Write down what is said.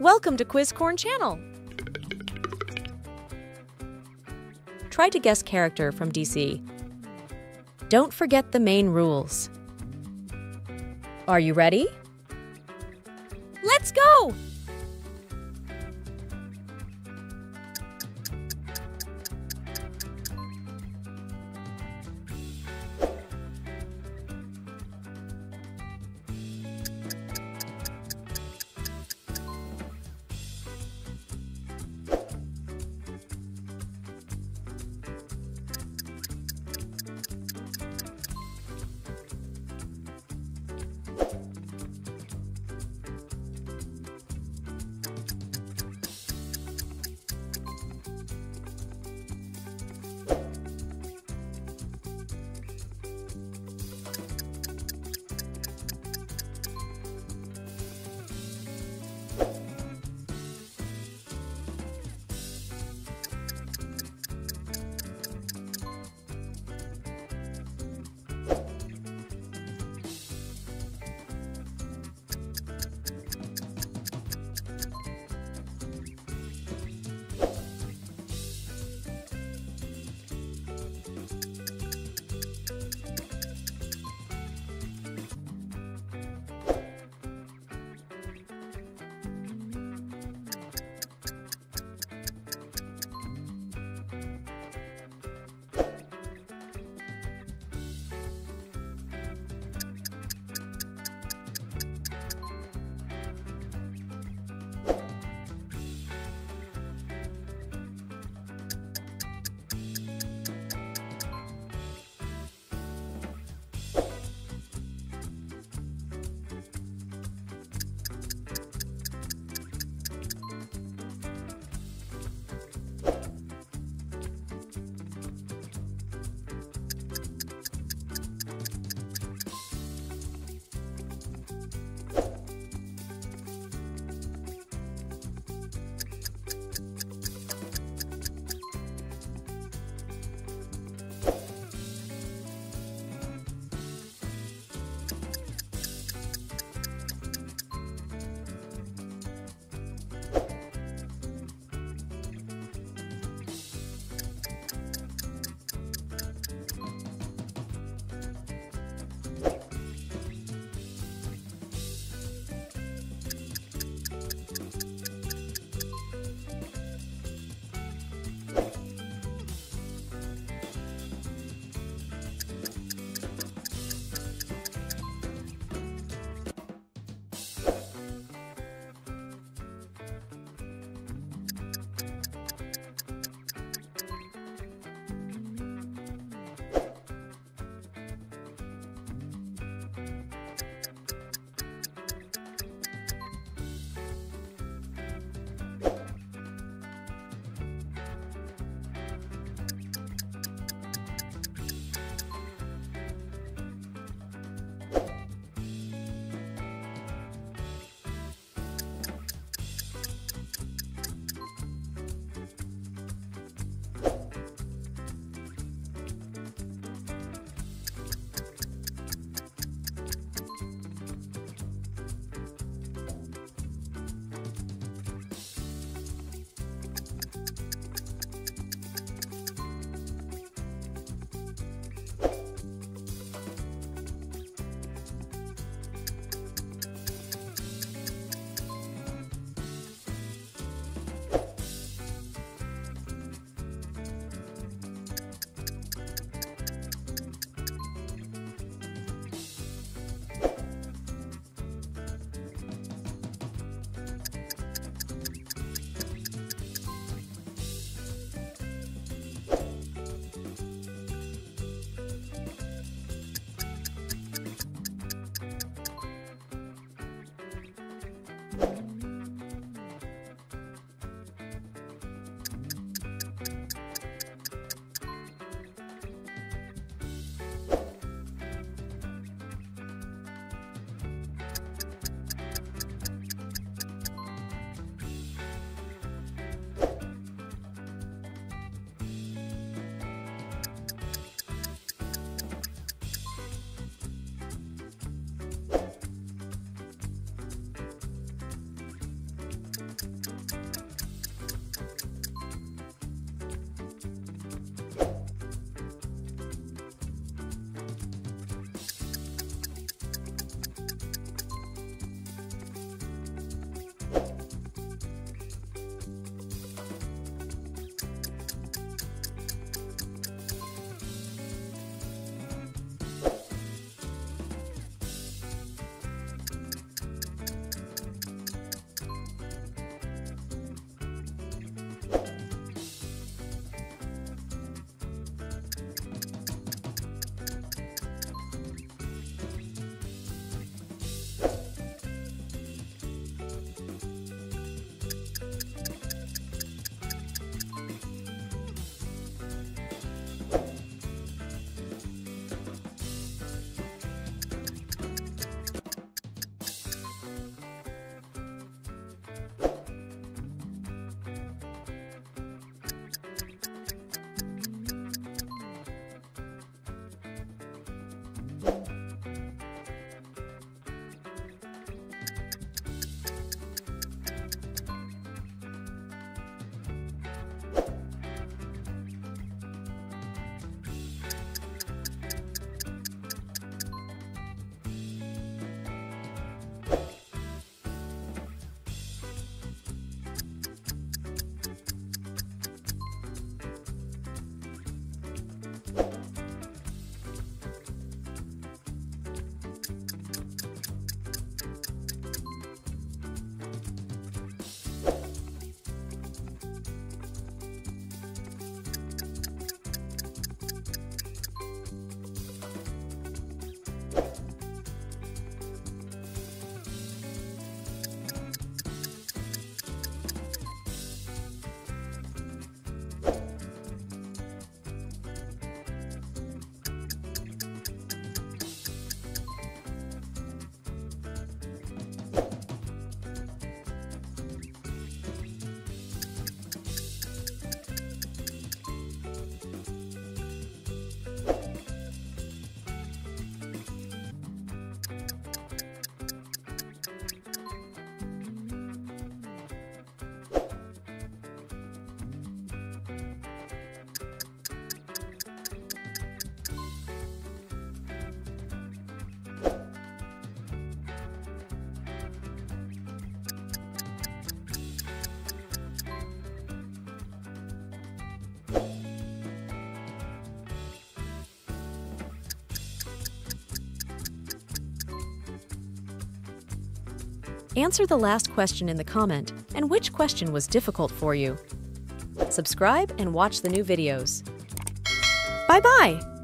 Welcome to QUIZ CORN channel! Try to guess character from DC. Don't forget the main rules. Are you ready? Let's go! Answer the last question in the comment and which question was difficult for you. Subscribe and watch the new videos. Bye-bye!